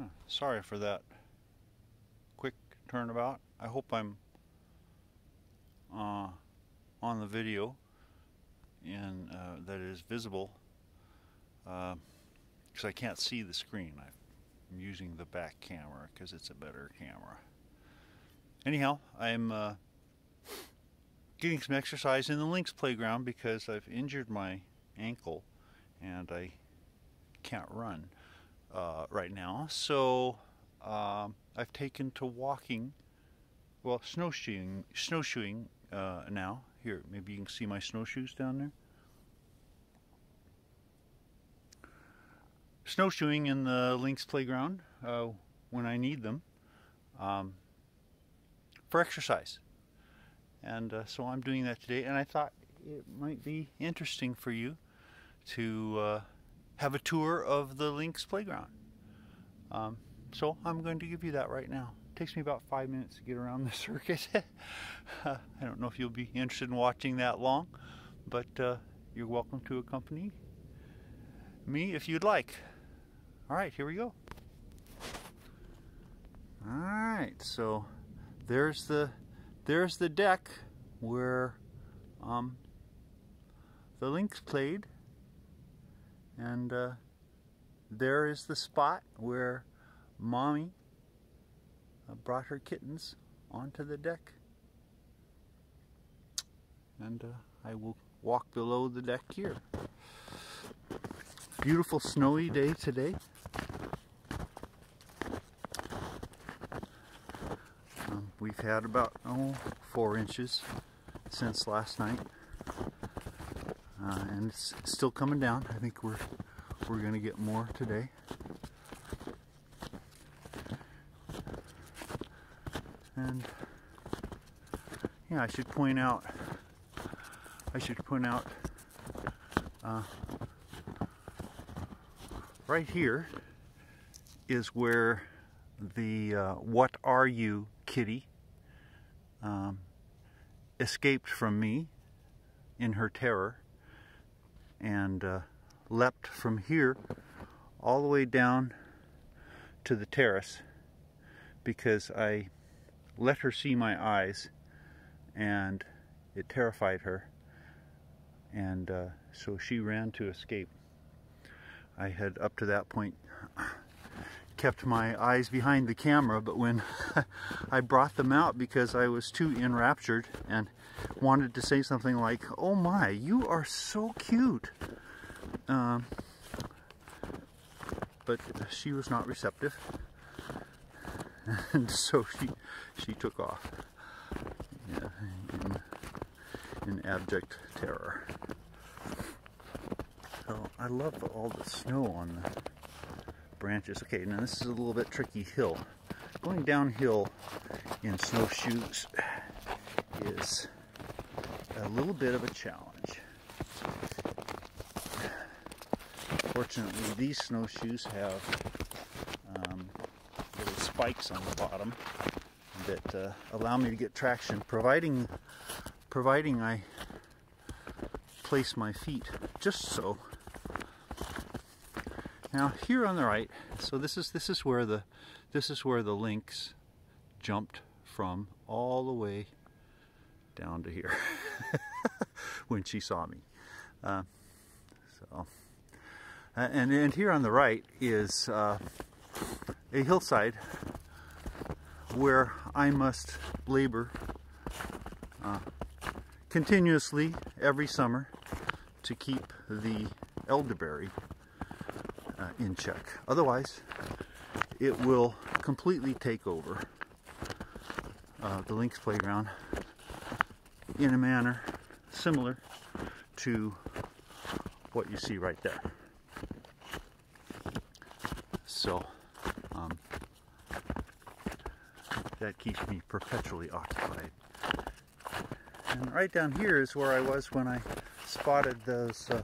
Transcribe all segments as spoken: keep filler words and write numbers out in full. Huh, sorry for that quick turnabout. I hope I'm uh, on the video and uh, that it is visible, because uh, I can't see the screen. I'm using the back camera because it's a better camera. Anyhow, I'm uh, getting some exercise in the Lynx playground because I've injured my ankle and I can't run uh, right now. So um, I've taken to walking, well, snowshoeing, snowshoeing uh, now. Here, maybe you can see my snowshoes down there. Snowshoeing in the Lynx playground uh, when I need them um, for exercise. And uh, so I'm doing that today, and I thought it might be interesting for you to uh, have a tour of the Lynx playground. Um, so I'm going to give you that right now. It takes me about five minutes to get around the circuit. uh, I don't know if you'll be interested in watching that long, but uh, you're welcome to accompany me if you'd like. All right, here we go. All right, so there's the There's the deck where um, the Lynx played, and uh, there is the spot where Mommy uh, brought her kittens onto the deck. And uh, I will walk below the deck here. Beautiful snowy day today. We've had about oh, four inches since last night, uh, and it's still coming down. I think we're we're gonna get more today. And yeah, I should point out. I should point out uh, right here is where the uh, "What Are You, Kitty?" Um, escaped from me in her terror and uh, leapt from here all the way down to the terrace because I let her see my eyes and it terrified her, and uh, so she ran to escape. I had up to that point kept my eyes behind the camera, but when I brought them out because I was too enraptured and wanted to say something like, "Oh my, you are so cute," um, but she was not receptive, and so she she took off yeah, in, in abject terror. So I love all the snow on the branches. Okay, now this is a little bit tricky hill. Going downhill in snowshoes is a little bit of a challenge. Fortunately, these snowshoes have um, little spikes on the bottom that uh, allow me to get traction, providing providing I place my feet just so. Now here on the right, so this is this is where the this is where the Lynx jumped from all the way down to here when she saw me. Uh, so uh, and and here on the right is uh, a hillside where I must labor uh, continuously every summer to keep the elderberry Uh, in check. Otherwise, it will completely take over uh, the Lynx playground in a manner similar to what you see right there. So, um, that keeps me perpetually occupied. And right down here is where I was when I spotted those uh,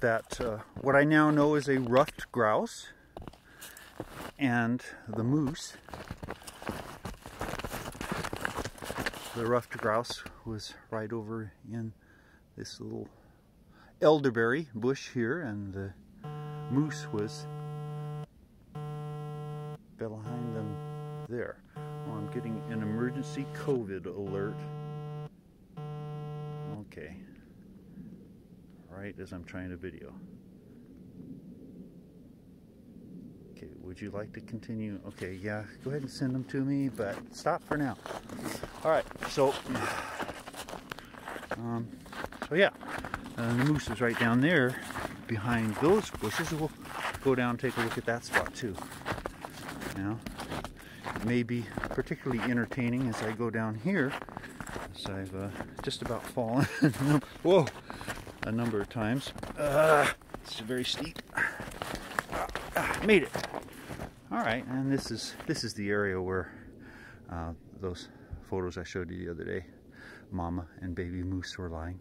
that uh, what I now know is a ruffed grouse and the moose. The ruffed grouse was right over in this little elderberry bush here, and the moose was behind them there. Well, I'm getting an emergency COVID alert. Okay. Right as I'm trying to video. Okay, would you like to continue? Okay, yeah, go ahead and send them to me, but stop for now. All right, so, um, so yeah, uh, the moose is right down there behind those bushes. We'll go down and take a look at that spot too. Now, it may be particularly entertaining as I go down here, as I've uh, just about fallen whoa, a number of times. Uh, it's very steep. Made it. All right, and this is this is the area where uh, those photos I showed you the other day, mama and baby moose were lying.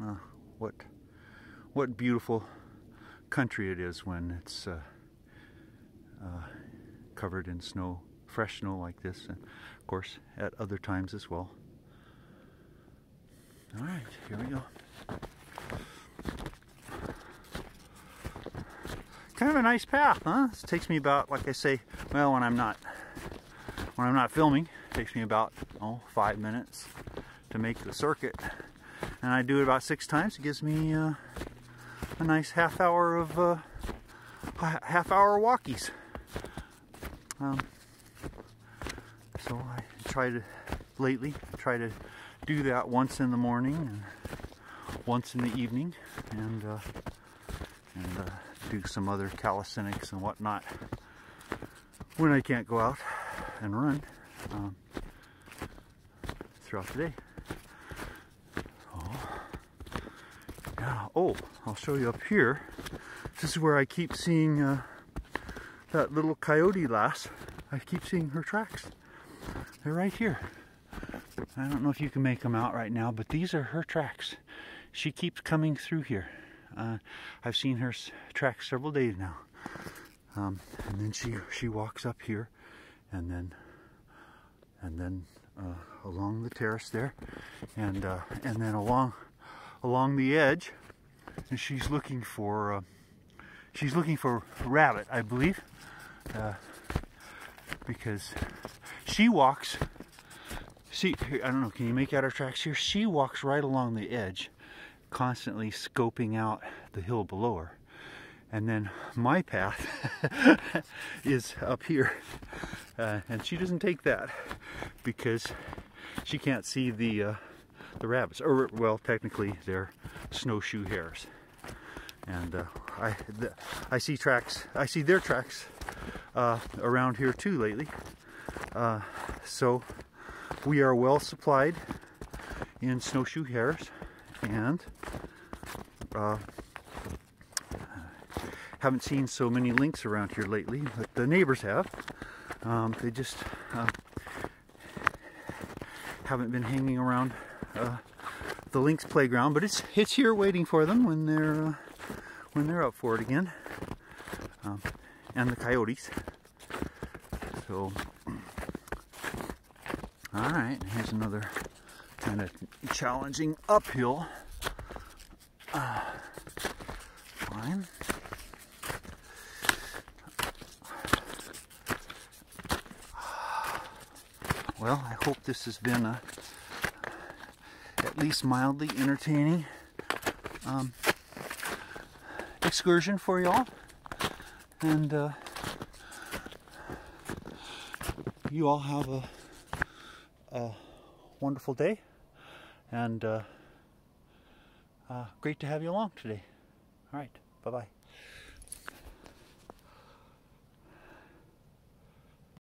Uh, what what beautiful country it is when it's uh, uh, covered in snow, fresh snow like this, and of course at other times as well. All right, here we go. Kind of a nice path, huh? It takes me about, like I say, well, when I'm not, when I'm not filming, it takes me about oh five minutes to make the circuit, and I do it about six times. It gives me uh, a nice half hour of uh, half hour walkies. Um, so I try to lately try to do that once in the morning and once in the evening, and uh, and. Uh, do some other calisthenics and whatnot when I can't go out and run um, throughout the day. Oh. Now, oh, I'll show you up here. This is where I keep seeing uh, that little coyote lass. I keep seeing her tracks. They're right here. I don't know if you can make them out right now, but these are her tracks. She keeps coming through here. Uh, I've seen her tracks several days now, um, and then she she walks up here, and then and then uh, along the terrace there, and uh, and then along along the edge, and she's looking for uh, she's looking for rabbit, I believe, uh, because she walks. See, I don't know. Can you make out her tracks here? She walks right along the edge, constantly scoping out the hill below her, and then my path is up here, uh, and she doesn't take that because she can't see the uh, the rabbits, or well, technically they're snowshoe hares, and uh, I the, I see tracks, I see their tracks uh, around here too lately, uh, so we are well supplied in snowshoe hares. And uh, haven't seen so many lynx around here lately, but the neighbors have. Um, they just uh, haven't been hanging around uh, the Lynx playground, but it's it's here waiting for them when they're uh, when they're up for it again. Um, and the coyotes. So, all right, here's another kind of challenging uphill uh, climb. Well, I hope this has been a, at least mildly entertaining um, excursion for y'all, and uh, you all have a, a wonderful day. And uh, uh, great to have you along today. All right, bye-bye.